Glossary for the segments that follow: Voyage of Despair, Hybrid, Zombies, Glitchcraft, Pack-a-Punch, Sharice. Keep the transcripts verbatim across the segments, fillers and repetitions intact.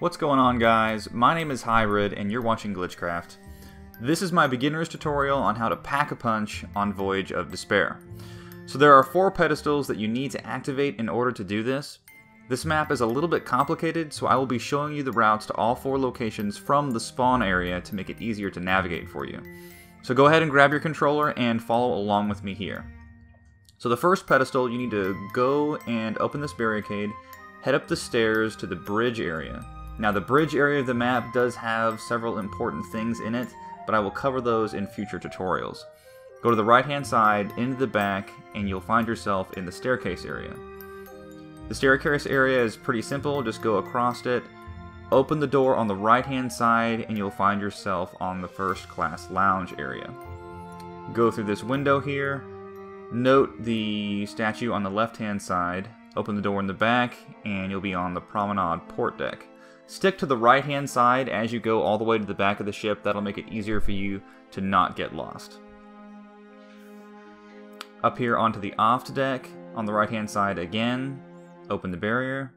What's going on, guys? My name is Hybrid and you're watching Glitchcraft. This is my beginner's tutorial on how to Pack-a-Punch on Voyage of Despair. So there are four pedestals that you need to activate in order to do this. This map is a little bit complicated, so I will be showing you the routes to all four locations from the spawn area to make it easier to navigate for you. So go ahead and grab your controller and follow along with me here. So the first pedestal, you need to go and open this barricade, head up the stairs to the bridge area. Now the bridge area of the map does have several important things in it, but I will cover those in future tutorials. Go to the right hand side, into the back, and you'll find yourself in the staircase area. The staircase area is pretty simple, just go across it, open the door on the right hand side, and you'll find yourself on the first class lounge area. Go through this window here, note the statue on the left hand side, open the door in the back, and you'll be on the promenade port deck. Stick to the right hand side as you go all the way to the back of the ship. That'll make it easier for you to not get lost. Up here onto the aft deck, on the right hand side again, open the barrier.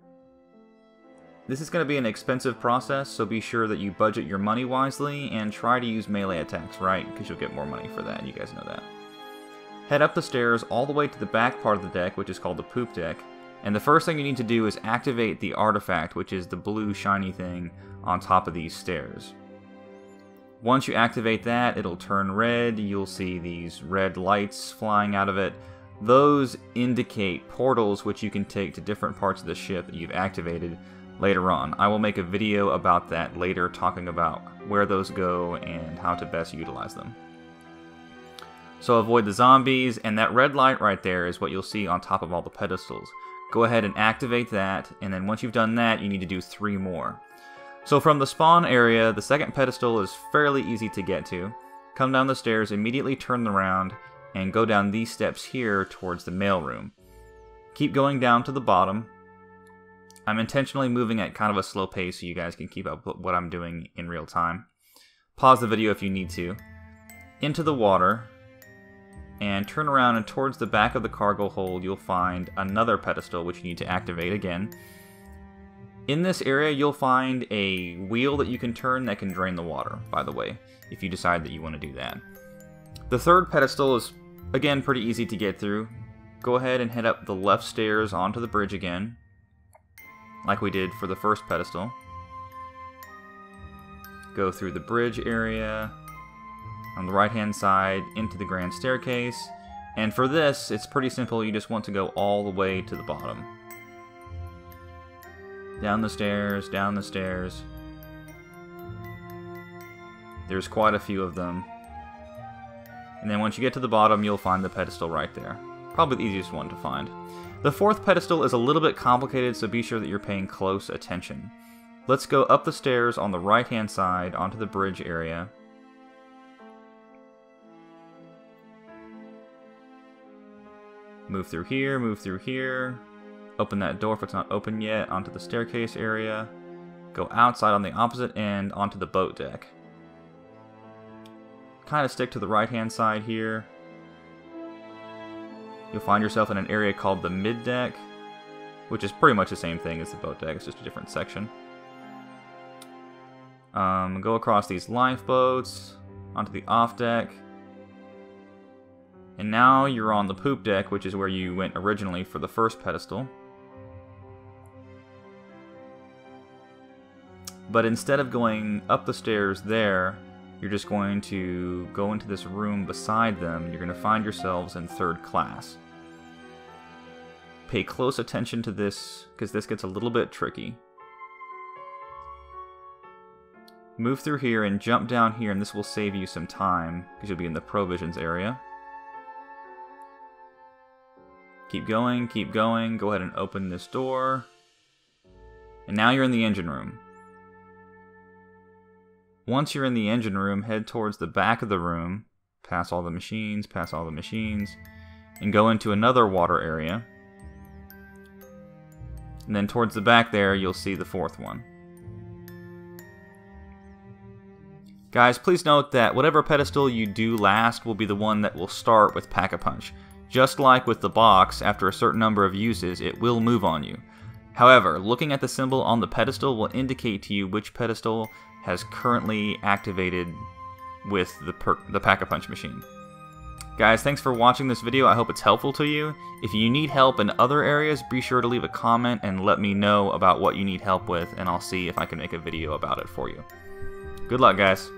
This is going to be an expensive process, so be sure that you budget your money wisely and try to use melee attacks right, because you'll get more money for that, you guys know that. Head up the stairs all the way to the back part of the deck, which is called the poop deck. And the first thing you need to do is activate the artifact, which is the blue shiny thing on top of these stairs. Once you activate that, it'll turn red. You'll see these red lights flying out of it. Those indicate portals which you can take to different parts of the ship that you've activated later on. I will make a video about that later, talking about where those go and how to best utilize them. So avoid the zombies, and that red light right there is what you'll see on top of all the pedestals. Go ahead and activate that, and then once you've done that, you need to do three more. So from the spawn area, the second pedestal is fairly easy to get to. Come down the stairs, immediately turn around, and go down these steps here towards the mailroom. Keep going down to the bottom. I'm intentionally moving at kind of a slow pace so you guys can keep up with what I'm doing in real time. Pause the video if you need to. Into the water, and turn around, and towards the back of the cargo hold you'll find another pedestal which you need to activate again. In this area you'll find a wheel that you can turn that can drain the water, by the way, if you decide that you want to do that. The third pedestal is again pretty easy to get through. Go ahead and head up the left stairs onto the bridge again, like we did for the first pedestal. Go through the bridge area, on the right hand side, into the grand staircase, and for this it's pretty simple, you just want to go all the way to the bottom. Down the stairs, down the stairs. There's quite a few of them. And then once you get to the bottom you'll find the pedestal right there. Probably the easiest one to find. The fourth pedestal is a little bit complicated, so be sure that you're paying close attention. Let's go up the stairs on the right hand side onto the bridge area. Move through here, move through here, open that door if it's not open yet, onto the staircase area, go outside on the opposite end, onto the boat deck. Kind of stick to the right-hand side here. You'll find yourself in an area called the mid-deck, which is pretty much the same thing as the boat deck, it's just a different section. Um, go across these lifeboats, onto the off-deck. And now you're on the poop deck, which is where you went originally for the first pedestal. But instead of going up the stairs there, you're just going to go into this room beside them, and you're going to find yourselves in third class. Pay close attention to this, because this gets a little bit tricky. Move through here and jump down here, and this will save you some time, because you'll be in the provisions area. Keep going, keep going, go ahead and open this door. And now you're in the engine room. Once you're in the engine room, head towards the back of the room, pass all the machines, pass all the machines, and go into another water area. And then towards the back there, you'll see the fourth one. Guys, please note that whatever pedestal you do last will be the one that will start with Pack-a-Punch. Just like with the box, after a certain number of uses, it will move on you. However, looking at the symbol on the pedestal will indicate to you which pedestal has currently activated with the, the Pack-a-Punch machine. Guys, thanks for watching this video. I hope it's helpful to you. If you need help in other areas, be sure to leave a comment and let me know about what you need help with, and I'll see if I can make a video about it for you. Good luck, guys.